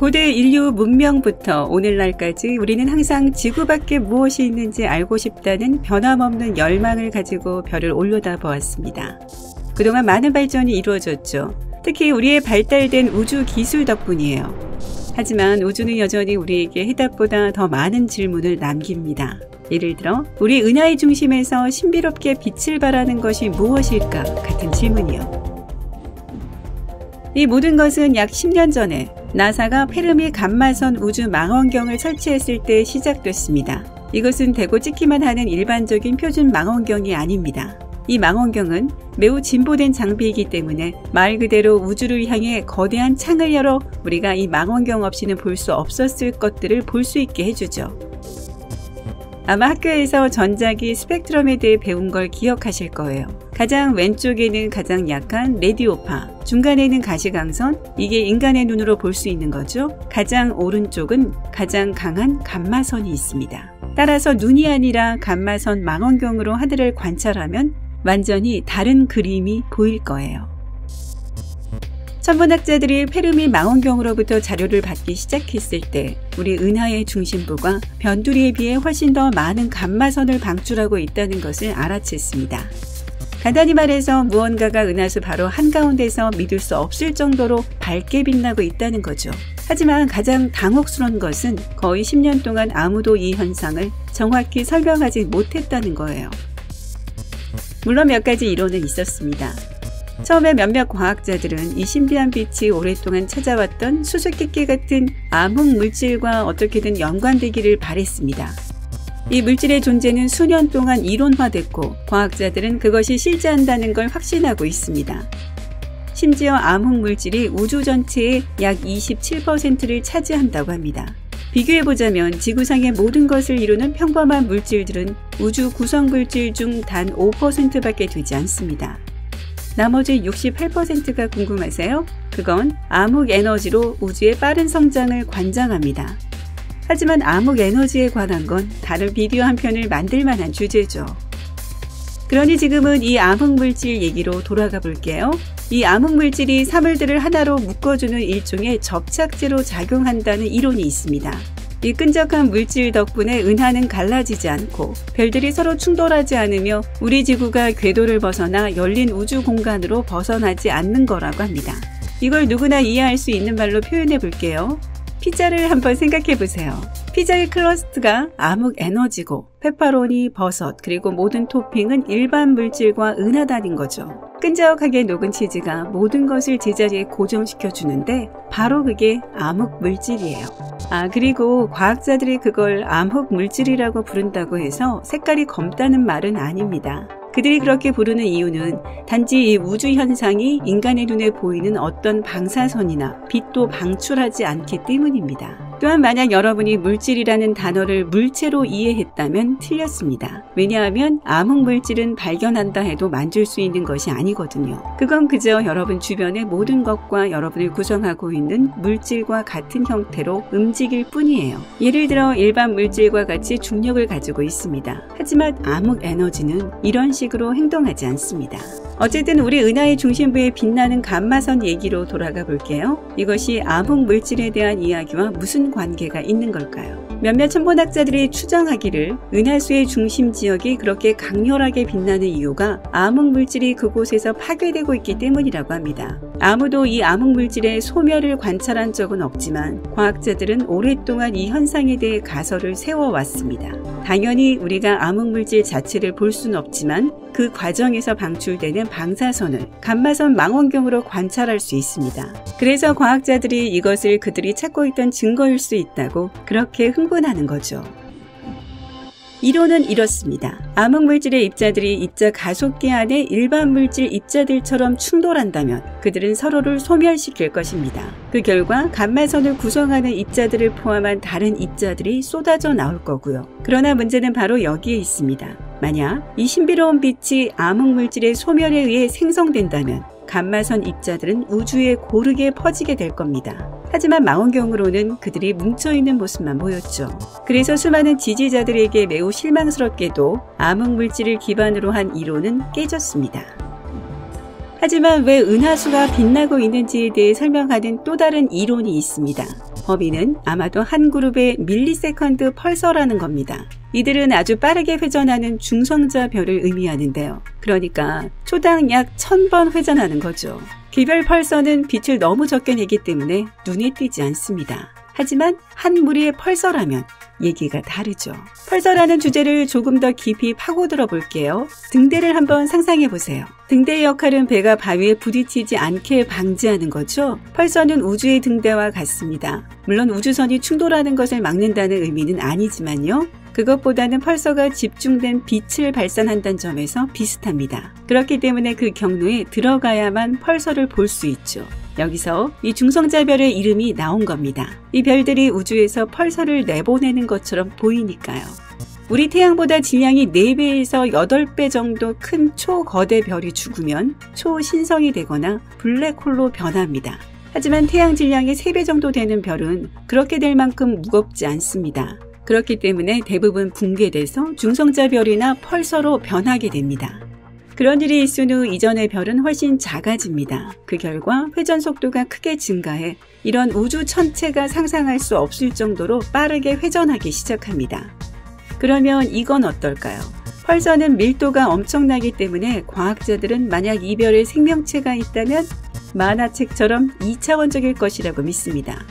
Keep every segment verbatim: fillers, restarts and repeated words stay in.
고대 인류 문명부터 오늘날까지 우리는 항상 지구 밖에 무엇이 있는지 알고 싶다는 변함없는 열망을 가지고 별을 올려다보았습니다. 그동안 많은 발전이 이루어졌죠. 특히 우리의 발달된 우주 기술 덕분이에요. 하지만 우주는 여전히 우리에게 해답보다 더 많은 질문을 남깁니다. 예를 들어, 우리 은하의 중심에서 신비롭게 빛을 발하는 것이 무엇일까? 같은 질문이요. 이 모든 것은 약 십 년 전에 나사가 페르미 감마선 우주 망원경을 설치했을 때 시작됐습니다. 이것은 대고 찍기만 하는 일반적인 표준 망원경이 아닙니다. 이 망원경은 매우 진보된 장비이기 때문에 말 그대로 우주를 향해 거대한 창을 열어 우리가 이 망원경 없이는 볼 수 없었을 것들을 볼 수 있게 해주죠. 아마 학교에서 전자기 스펙트럼에 대해 배운 걸 기억하실 거예요. 가장 왼쪽에는 가장 약한 라디오파, 중간에는 가시광선, 이게 인간의 눈으로 볼 수 있는 거죠. 가장 오른쪽은 가장 강한 감마선이 있습니다. 따라서 눈이 아니라 감마선 망원경으로 하늘을 관찰하면 완전히 다른 그림이 보일 거예요. 천문학자들이 페르미 망원경으로부터 자료를 받기 시작했을 때 우리 은하의 중심부가 변두리에 비해 훨씬 더 많은 감마선을 방출하고 있다는 것을 알아챘습니다. 간단히 말해서 무언가가 은하수 바로 한가운데서 믿을 수 없을 정도로 밝게 빛나고 있다는 거죠. 하지만 가장 당혹스러운 것은 거의 십 년 동안 아무도 이 현상을 정확히 설명하지 못했다는 거예요. 물론 몇 가지 이론은 있었습니다. 처음에 몇몇 과학자들은 이 신비한 빛이 오랫동안 찾아왔던 수수께끼 같은 암흑 물질과 어떻게든 연관되기를 바랬습니다. 이 물질의 존재는 수년 동안 이론화됐고 과학자들은 그것이 실재한다는 걸 확신하고 있습니다. 심지어 암흑 물질이 우주 전체의 약 이십칠 퍼센트를 차지한다고 합니다. 비교해보자면 지구상의 모든 것을 이루는 평범한 물질들은 우주 구성 물질 중 단 오 퍼센트밖에 되지 않습니다. 나머지 육십팔 퍼센트가 궁금하세요? 그건 암흑 에너지로 우주의 빠른 성장을 관장합니다. 하지만 암흑 에너지에 관한 건 다른 비디오 한 편을 만들 만한 주제죠. 그러니 지금은 이 암흑 물질 얘기로 돌아가 볼게요. 이 암흑 물질이 사물들을 하나로 묶어주는 일종의 접착제로 작용한다는 이론이 있습니다. 이 끈적한 물질 덕분에 은하는 갈라지지 않고 별들이 서로 충돌하지 않으며 우리 지구가 궤도를 벗어나 열린 우주 공간으로 벗어나지 않는 거라고 합니다. 이걸 누구나 이해할 수 있는 말로 표현해 볼게요. 피자를 한번 생각해 보세요. 피자의 크러스트가 암흑 에너지고 페퍼로니, 버섯, 그리고 모든 토핑은 일반 물질과 은하단인 거죠. 끈적하게 녹은 치즈가 모든 것을 제자리에 고정시켜 주는데 바로 그게 암흑 물질이에요. 아, 그리고 과학자들이 그걸 암흑 물질이라고 부른다고 해서 색깔이 검다는 말은 아닙니다. 그들이 그렇게 부르는 이유는 단지 이 우주 현상이 인간의 눈에 보이는 어떤 방사선이나 빛도 방출하지 않기 때문입니다. 또한 만약 여러분이 물질이라는 단어를 물체로 이해했다면 틀렸습니다. 왜냐하면 암흑 물질은 발견한다 해도 만질 수 있는 것이 아니거든요. 그건 그저 여러분 주변의 모든 것과 여러분을 구성하고 있는 물질과 같은 형태로 움직일 뿐이에요. 예를 들어 일반 물질과 같이 중력을 가지고 있습니다. 하지만 암흑 에너지는 이런 식으로 행동하지 않습니다. 어쨌든 우리 은하의 중심부에 빛나는 감마선 얘기로 돌아가 볼게요. 이것이 암흑 물질에 대한 이야기와 무슨 관계가 있는 걸까요? 몇몇 천문학자들이 추정하기를 은하수의 중심 지역이 그렇게 강렬하게 빛나는 이유가 암흑 물질이 그곳에서 파괴되고 있기 때문이라고 합니다. 아무도 이 암흑 물질의 소멸을 관찰한 적은 없지만 과학자들은 오랫동안 이 현상에 대해 가설을 세워왔습니다. 당연히 우리가 암흑 물질 자체를 볼 수는 없지만 그 과정에서 방출되는 방사선을 감마선 망원경으로 관찰할 수 있습니다. 그래서 과학자들이 이것을 그들이 찾고 있던 증거일 수 있다고 그렇게 흥분하는 거죠. 이론은 이렇습니다. 암흑 물질의 입자들이 입자 가속계 안에 일반 물질 입자들처럼 충돌한다면 그들은 서로를 소멸시킬 것입니다. 그 결과 감마선을 구성하는 입자들을 포함한 다른 입자들이 쏟아져 나올 거고요. 그러나 문제는 바로 여기에 있습니다. 만약 이 신비로운 빛이 암흑 물질의 소멸에 의해 생성된다면 감마선 입자들은 우주에 고르게 퍼지게 될 겁니다. 하지만 망원경으로는 그들이 뭉쳐있는 모습만 보였죠. 그래서 수많은 지지자들에게 매우 실망스럽게도 암흑 물질을 기반으로 한 이론은 깨졌습니다. 하지만 왜 은하수가 빛나고 있는지에 대해 설명하는 또 다른 이론이 있습니다. 범위는 아마도 한 그룹의 밀리세컨드 펄서라는 겁니다. 이들은 아주 빠르게 회전하는 중성자 별을 의미하는데요. 그러니까 초당 약 천 번 회전하는 거죠. 기별 펄서는 빛을 너무 적게 내기 때문에 눈에 띄지 않습니다. 하지만 한 무리의 펄서라면 얘기가 다르죠. 펄서라는 주제를 조금 더 깊이 파고들어 볼게요. 등대를 한번 상상해 보세요. 등대의 역할은 배가 바위에 부딪히지 않게 방지하는 거죠. 펄서는 우주의 등대와 같습니다. 물론 우주선이 충돌하는 것을 막는다는 의미는 아니지만요. 그것보다는 펄서가 집중된 빛을 발산한다는 점에서 비슷합니다. 그렇기 때문에 그 경로에 들어가야만 펄서를 볼 수 있죠. 여기서 이 중성자별의 이름이 나온 겁니다. 이 별들이 우주에서 펄서를 내보내는 것처럼 보이니까요. 우리 태양보다 질량이 네 배에서 여덟 배 정도 큰 초거대 별이 죽으면 초신성이 되거나 블랙홀로 변합니다. 하지만 태양 질량의 세 배 정도 되는 별은 그렇게 될 만큼 무겁지 않습니다. 그렇기 때문에 대부분 붕괴돼서 중성자별이나 펄서로 변하게 됩니다. 그런 일이 있은 후 이전의 별은 훨씬 작아집니다. 그 결과 회전 속도가 크게 증가해 이런 우주 천체가 상상할 수 없을 정도로 빠르게 회전하기 시작합니다. 그러면 이건 어떨까요? 펄서는 밀도가 엄청나기 때문에 과학자들은 만약 이 별에 생명체가 있다면 만화책처럼 이 차원적일 것이라고 믿습니다.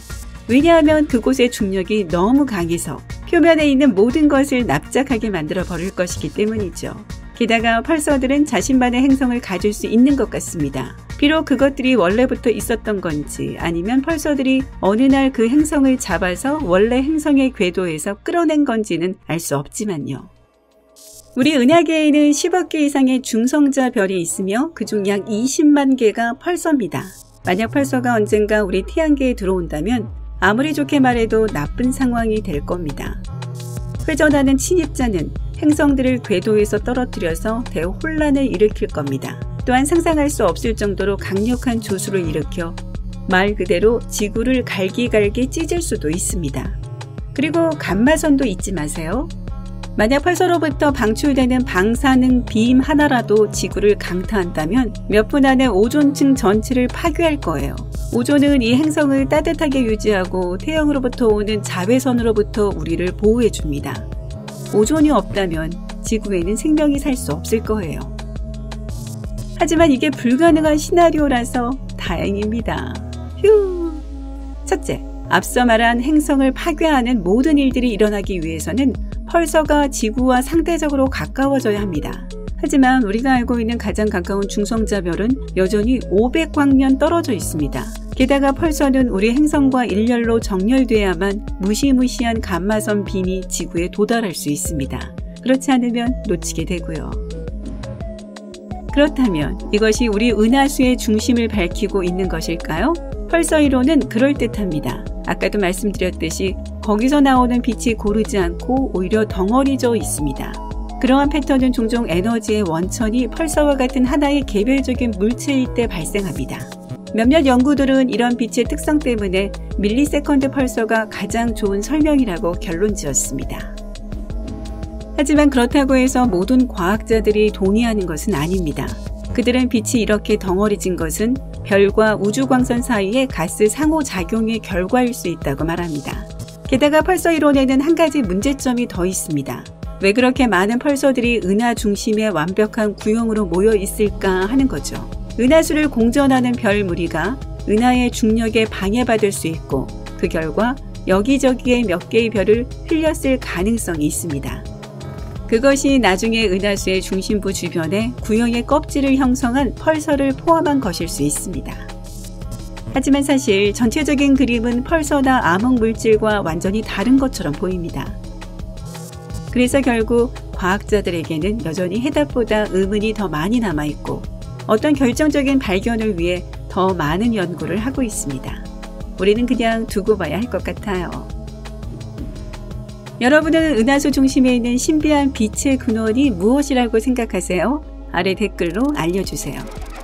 왜냐하면 그곳의 중력이 너무 강해서 표면에 있는 모든 것을 납작하게 만들어 버릴 것이기 때문이죠. 게다가 펄서들은 자신만의 행성을 가질 수 있는 것 같습니다. 비록 그것들이 원래부터 있었던 건지 아니면 펄서들이 어느 날 그 행성을 잡아서 원래 행성의 궤도에서 끌어낸 건지는 알 수 없지만요. 우리 은하계에는 십억 개 이상의 중성자 별이 있으며 그중 약 이십만 개가 펄서입니다. 만약 펄서가 언젠가 우리 태양계에 들어온다면 아무리 좋게 말해도 나쁜 상황이 될 겁니다. 회전하는 침입자는 행성들을 궤도에서 떨어뜨려서 대혼란을 일으킬 겁니다. 또한 상상할 수 없을 정도로 강력한 조수를 일으켜 말 그대로 지구를 갈기갈기 찢을 수도 있습니다. 그리고 감마선도 잊지 마세요. 만약 펄서로부터 방출되는 방사능 비임 하나라도 지구를 강타한다면 몇 분 안에 오존층 전체를 파괴할 거예요. 오존은 이 행성을 따뜻하게 유지하고 태양으로부터 오는 자외선으로부터 우리를 보호해줍니다. 오존이 없다면 지구에는 생명이 살 수 없을 거예요. 하지만 이게 불가능한 시나리오라서 다행입니다. 휴! 첫째, 앞서 말한 행성을 파괴하는 모든 일들이 일어나기 위해서는 펄서가 지구와 상대적으로 가까워져야 합니다. 하지만 우리가 알고 있는 가장 가까운 중성자별은 여전히 오백 광년 떨어져 있습니다. 게다가 펄서는 우리 행성과 일렬로 정렬돼야만 무시무시한 감마선 빔이 지구에 도달할 수 있습니다. 그렇지 않으면 놓치게 되고요. 그렇다면 이것이 우리 은하수의 중심을 밝히고 있는 것일까요? 펄서 이론은 그럴듯합니다. 아까도 말씀드렸듯이 거기서 나오는 빛이 고르지 않고 오히려 덩어리져 있습니다. 그러한 패턴은 종종 에너지의 원천이 펄서와 같은 하나의 개별적인 물체일 때 발생합니다. 몇몇 연구들은 이런 빛의 특성 때문에 밀리세컨드 펄서가 가장 좋은 설명이라고 결론지었습니다. 하지만 그렇다고 해서 모든 과학자들이 동의하는 것은 아닙니다. 그들은 빛이 이렇게 덩어리진 것은 별과 우주광선 사이의 가스 상호작용의 결과일 수 있다고 말합니다. 게다가 펄서 이론에는 한 가지 문제점이 더 있습니다. 왜 그렇게 많은 펄서들이 은하 중심의 완벽한 구형으로 모여 있을까 하는 거죠. 은하수를 공전하는 별 무리가 은하의 중력에 방해받을 수 있고 그 결과 여기저기에 몇 개의 별을 흘렸을 가능성이 있습니다. 그것이 나중에 은하수의 중심부 주변에 구형의 껍질을 형성한 펄서를 포함한 것일 수 있습니다. 하지만 사실 전체적인 그림은 펄서나 암흑물질과 완전히 다른 것처럼 보입니다. 그래서 결국 과학자들에게는 여전히 해답보다 의문이 더 많이 남아있고 어떤 결정적인 발견을 위해 더 많은 연구를 하고 있습니다. 우리는 그냥 두고 봐야 할 것 같아요. 여러분은 은하수 중심에 있는 신비한 빛의 근원이 무엇이라고 생각하세요? 아래 댓글로 알려주세요.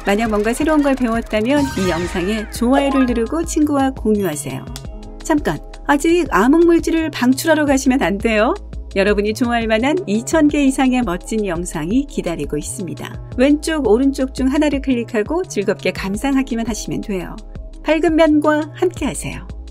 만약 뭔가 새로운 걸 배웠다면 이 영상에 좋아요를 누르고 친구와 공유하세요. 잠깐! 아직 암흑물질을 방출하러 가시면 안 돼요? 여러분이 좋아할 만한 이천 개 이상의 멋진 영상이 기다리고 있습니다. 왼쪽, 오른쪽 중 하나를 클릭하고 즐겁게 감상하기만 하시면 돼요. 밝은 면과 함께하세요.